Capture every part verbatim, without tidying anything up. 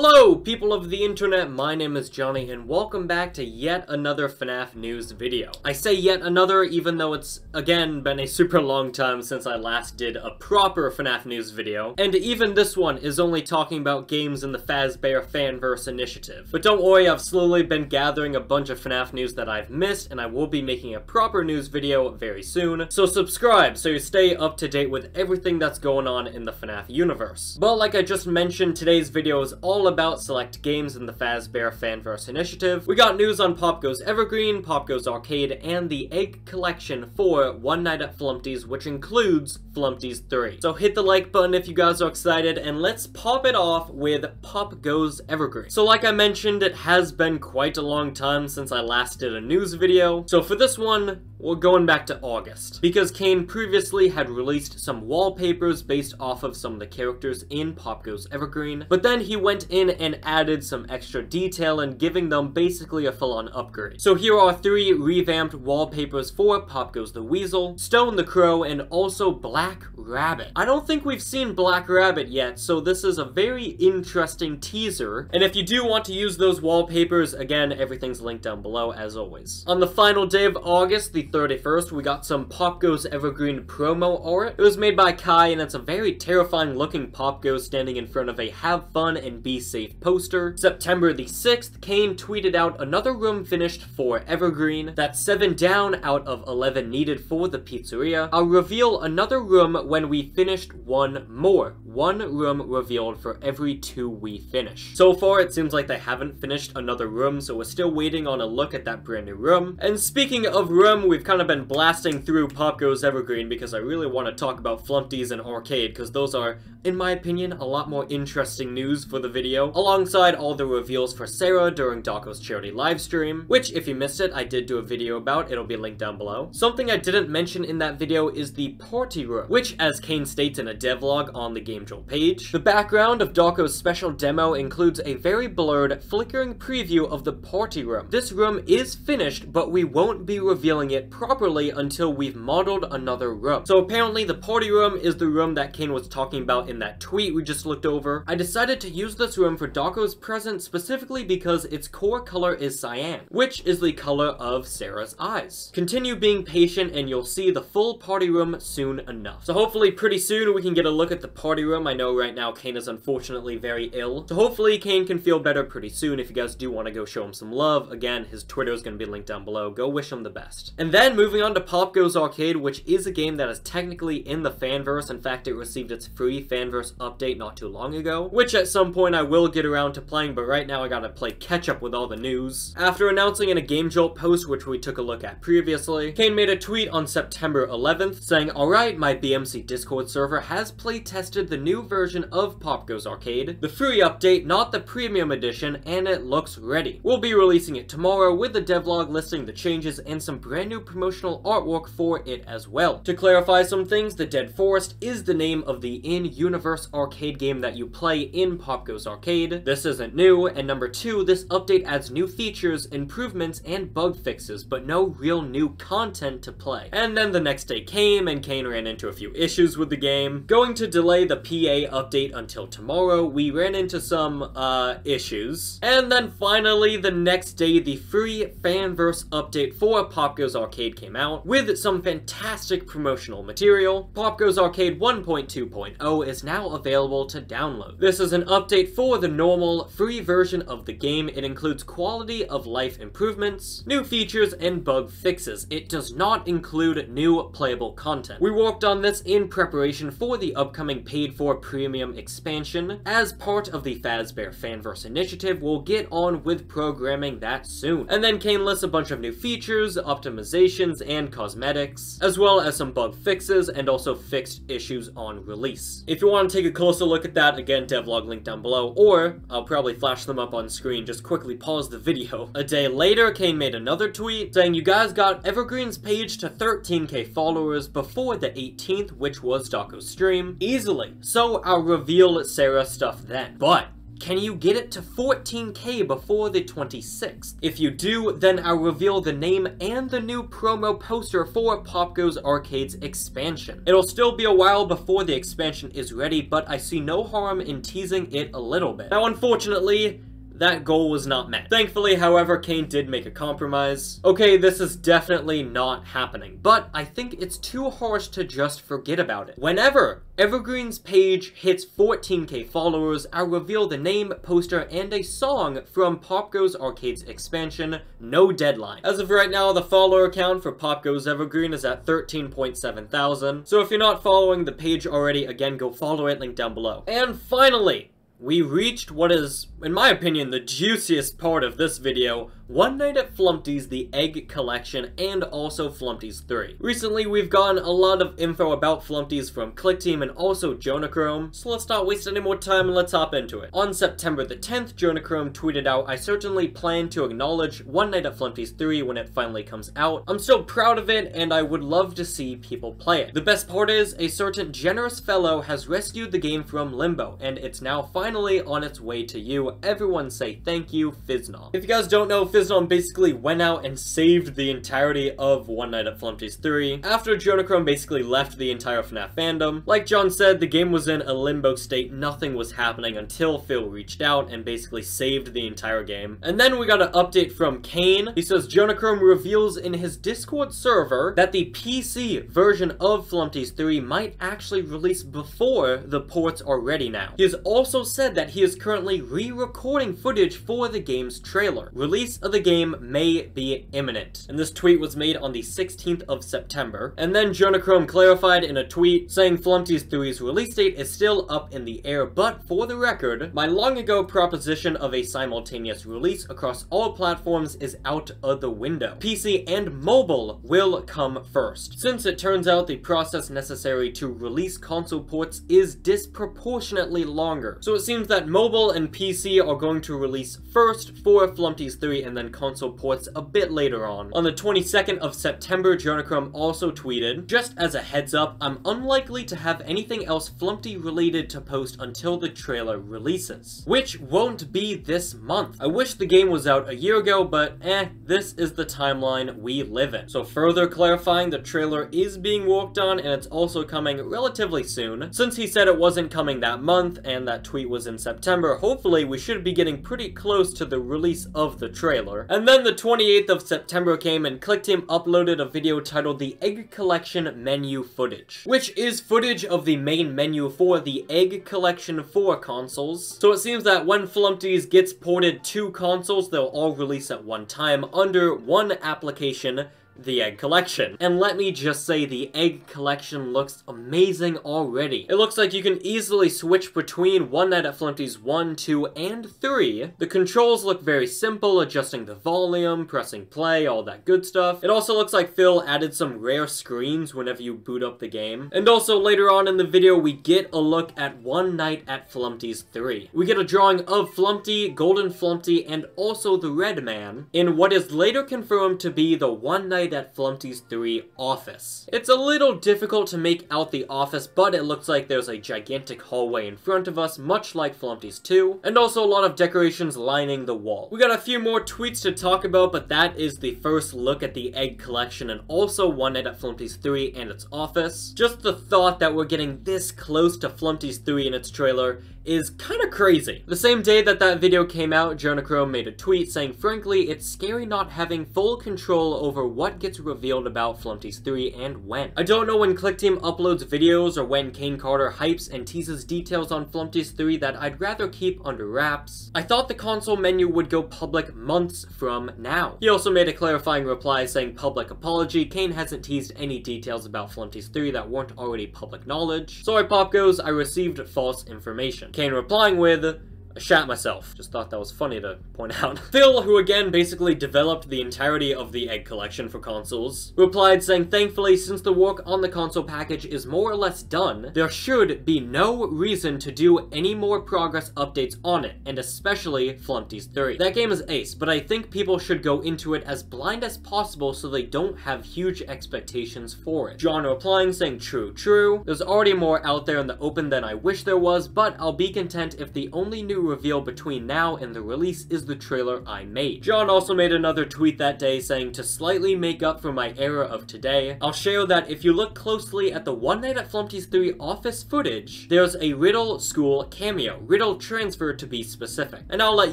Hello, people of the internet, my name is Johnny, and welcome back to yet another FNAF news video. I say yet another, even though it's, again, been a super long time since I last did a proper FNAF news video, and even this one is only talking about games in the Fazbear Fanverse Initiative. But don't worry, I've slowly been gathering a bunch of FNAF news that I've missed, and I will be making a proper news video very soon, so subscribe so you stay up to date with everything that's going on in the FNAF universe. But like I just mentioned, today's video is all about select games in the Fazbear Fanverse Initiative. We got news on Pop Goes Evergreen, Pop Goes Arcade, and the Egg Collection for One Night at Flumpty's, which includes Flumpty's three. So hit the like button if you guys are excited, and let's pop it off with Pop Goes Evergreen. So like I mentioned, it has been quite a long time since I last did a news video. So for this one, we're going back to August, because Kane previously had released some wallpapers based off of some of the characters in Pop Goes Evergreen, but then he went in and added some extra detail and giving them basically a full-on upgrade. So here are three revamped wallpapers for Pop Goes the Weasel, Stone the Crow, and also Black Rabbit. I don't think we've seen Black Rabbit yet, so this is a very interesting teaser, and if you do want to use those wallpapers, again, everything's linked down below as always. On the final day of August, the thirty-first, we got some Pop Goes Evergreen promo art. It was made by Kai, and it's a very terrifying looking Pop Goes standing in front of a have fun and be safe poster. September the sixth, Kane tweeted out another room finished for Evergreen. That's seven down out of eleven needed for the pizzeria. I'll reveal another room when we finished one more. One room revealed for every two we finish. So far, it seems like they haven't finished another room, so we're still waiting on a look at that brand new room. And speaking of room, we've kind of been blasting through Pop Goes Evergreen because I really want to talk about Flumpty's and Arcade, because those are, in my opinion, a lot more interesting news for the video. Video, alongside all the reveals for Sarah during Daco's charity livestream, which if you missed it, I did do a video about, it'll be linked down below. Something I didn't mention in that video is the party room, which as Kane states in a devlog on the GameJolt page, the background of Daco's special demo includes a very blurred, flickering preview of the party room. This room is finished, but we won't be revealing it properly until we've modeled another room. So apparently the party room is the room that Kane was talking about in that tweet we just looked over. I decided to use the room for Daco's present specifically because its core color is cyan, which is the color of Sarah's eyes. Continue being patient and you'll see the full party room soon enough. So hopefully pretty soon we can get a look at the party room. I know right now Kane is unfortunately very ill, so hopefully Kane can feel better pretty soon. If you guys do want to go show him some love, again, his Twitter is going to be linked down below. Go wish him the best. And then moving on to Pop Goes Arcade, which is a game that is technically in the Fanverse. In fact, it received its free Fanverse update not too long ago, which at some point I will get around to playing, but right now I gotta play catch up with all the news. After announcing in a GameJolt post, which we took a look at previously, Kane made a tweet on September eleventh saying, "Alright, my B M C Discord server has play tested the new version of Pop Goes Arcade, the free update, not the premium edition, and it looks ready. We'll be releasing it tomorrow with the devlog listing the changes and some brand new promotional artwork for it as well. To clarify some things, The Dead Forest is the name of the in-universe arcade game that you play in Pop Goes Arcade. This isn't new, and number two, this update adds new features, improvements, and bug fixes, but no real new content to play." And then the next day came, and Kane ran into a few issues with the game. "Going to delay the P A update until tomorrow. We ran into some, uh, issues." And then finally, the next day, the free Fanverse update for Pop Goes Arcade came out, with some fantastic promotional material. Pop Goes Arcade one point two point oh is now available to download. This is an update for the normal, free version of the game. It includes quality of life improvements, new features, and bug fixes. It does not include new playable content. "We worked on this in preparation for the upcoming paid-for premium expansion. As part of the Fazbear Fanverse Initiative, we'll get on with programming that soon." And then Kane lists a bunch of new features, optimizations, and cosmetics, as well as some bug fixes and also fixed issues on release. If you want to take a closer look at that, again, devlog link down below, or I'll probably flash them up on screen. Just quickly pause the video. A day later, Kane made another tweet saying, "You guys got Evergreen's page to thirteen K followers before the eighteenth, which was Daco's stream. Easily. So I'll reveal Sarah stuff then. But Can you get it to fourteen K before the twenty-sixth? If you do, then I'll reveal the name and the new promo poster for Pop Goes Arcade's expansion. It'll still be a while before the expansion is ready, but I see no harm in teasing it a little bit. Now, unfortunately, that goal was not met. Thankfully, however, Kane did make a compromise. Okay, this is definitely not happening, but I think it's too harsh to just forget about it. Whenever Evergreen's page hits fourteen K followers, I'll reveal the name, poster, and a song from Pop Goes Arcade's expansion, No Deadline. As of right now, the follower count for Pop Goes Evergreen is at thirteen point seven thousand, so if you're not following the page already, again, go follow it, link down below. And finally, we reached what is, in my opinion, the juiciest part of this video, One Night at Flumpty's, the Egg Collection, and also Flumpty's three. Recently, we've gotten a lot of info about Flumpty's from Clickteam and also Jonochrome, so let's not waste any more time and let's hop into it. On September the tenth, Jonochrome tweeted out, "I certainly plan to acknowledge One Night at Flumpty's three when it finally comes out. I'm still proud of it, and I would love to see people play it. The best part is, a certain generous fellow has rescued the game from limbo, and it's now finally Finally on its way to you. Everyone say thank you, Fizno." If you guys don't know, Fizno basically went out and saved the entirety of One Night at Flumpty's three after Jonochrome basically left the entire FNAF fandom. Like John said, the game was in a limbo state, nothing was happening until Phil reached out and basically saved the entire game. And then we got an update from Kane. He says, "Jonochrome reveals in his Discord server that the P C version of Flumpty's three might actually release before the ports are ready now. He is also said that he is currently re-recording footage for the game's trailer. Release of the game may be imminent." And this tweet was made on the sixteenth of September. And then Jonochrome clarified in a tweet saying Flumpty's three's release date is still up in the air, but for the record, my long ago proposition of a simultaneous release across all platforms is out of the window. P C and mobile will come first, since it turns out the process necessary to release console ports is disproportionately longer. So it seems that mobile and P C are going to release first for Flumpty's three and then console ports a bit later on. On the twenty-second of September, Jonochrome also tweeted, "Just as a heads up, I'm unlikely to have anything else Flumpty related to post until the trailer releases, which won't be this month. I wish the game was out a year ago, but eh, this is the timeline we live in." So further clarifying, the trailer is being worked on and it's also coming relatively soon. Since he said it wasn't coming that month and that tweet was in September, hopefully we should be getting pretty close to the release of the trailer. And then the twenty-eighth of September came and Clickteam uploaded a video titled "The Egg Collection Menu Footage," which is footage of the main menu for the Egg Collection for consoles. So it seems that when Flumpty's gets ported to consoles, they'll all release at one time under one application, the Egg Collection. And let me just say, the Egg Collection looks amazing already. It looks like you can easily switch between One Night at Flumpty's one, two, and three. The controls look very simple, adjusting the volume, pressing play, all that good stuff. It also looks like Phil added some rare screens whenever you boot up the game. And also later on in the video, we get a look at One Night at Flumpty's three. We get a drawing of Flumpty, Golden Flumpty, and also the Red Man in what is later confirmed to be the One Night at Flumpty's three office. It's a little difficult to make out the office, but it looks like there's a gigantic hallway in front of us, much like Flumpty's two, and also a lot of decorations lining the wall. We got a few more tweets to talk about, but that is the first look at the Egg Collection and also One Night at Flumpty's three and its office. Just the thought that we're getting this close to Flumpty's three and its trailer is kind of crazy. The same day that that video came out, Jonochrome made a tweet saying, "Frankly, it's scary not having full control over what gets revealed about Flumpty's three and when. I don't know when Clickteam uploads videos or when Kane Carter hypes and teases details on Flumpty's three that I'd rather keep under wraps. I thought the console menu would go public months from now." He also made a clarifying reply saying, "Public apology, Kane hasn't teased any details about Flumpty's three that weren't already public knowledge. Sorry Pop Goes, I received false information." Kane replying with, "I shat myself." Just thought that was funny to point out. Phil, who again basically developed the entirety of the Egg Collection for consoles, replied saying, "Thankfully, since the work on the console package is more or less done, there should be no reason to do any more progress updates on it, and especially Flumpty's three. That game is ace, but I think people should go into it as blind as possible so they don't have huge expectations for it." John replying saying, "True, true. There's already more out there in the open than I wish there was, but I'll be content if the only new reveal between now and the release is the trailer I made. John also made another tweet that day saying, to slightly make up for my error of today, I'll share that if you look closely at the One Night at Flumpty's three office footage, there's a Riddle School cameo, Riddle Transfer to be specific, and I'll let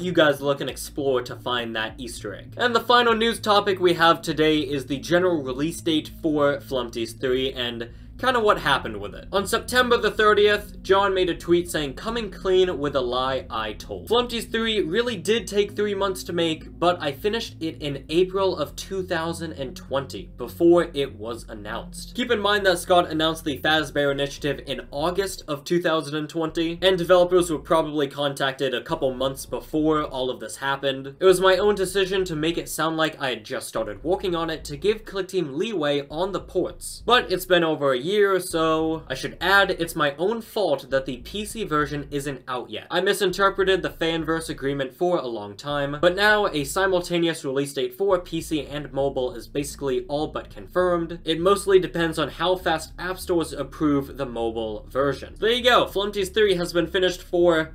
you guys look and explore to find that Easter egg. And the final news topic we have today is the general release date for Flumpty's three and kind of what happened with it. On September the thirtieth, John made a tweet saying, coming clean with a lie I told. Flumpty's three really did take three months to make, but I finished it in April of two thousand twenty, before it was announced. Keep in mind that Scott announced the Fazbear Initiative in August of two thousand twenty, and developers were probably contacted a couple months before all of this happened. It was my own decision to make it sound like I had just started working on it to give Clickteam leeway on the ports, but it's been over a year or so. I should add, it's my own fault that the P C version isn't out yet. I misinterpreted the Fanverse agreement for a long time, but now a simultaneous release date for P C and mobile is basically all but confirmed. It mostly depends on how fast app stores approve the mobile version. So there you go, Flumpty's three has been finished for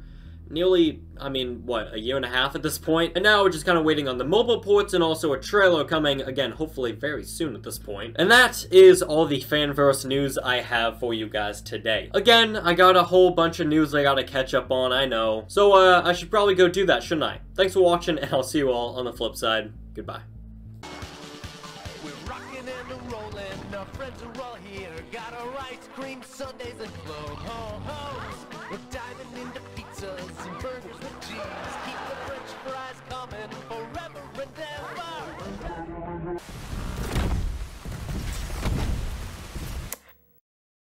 nearly, I mean, what, a year and a half at this point? And now we're just kind of waiting on the mobile ports and also a trailer coming, again, hopefully very soon at this point. And that is all the Fanverse news I have for you guys today. Again, I got a whole bunch of news I gotta catch up on, I know. So, uh, I should probably go do that, shouldn't I? Thanks for watching, and I'll see you all on the flip side. Goodbye. We're rocking and rolling, our friends are all here. Got our ice cream, sundaes, and ho, ho, ho. We're diving into pizzas and burgers.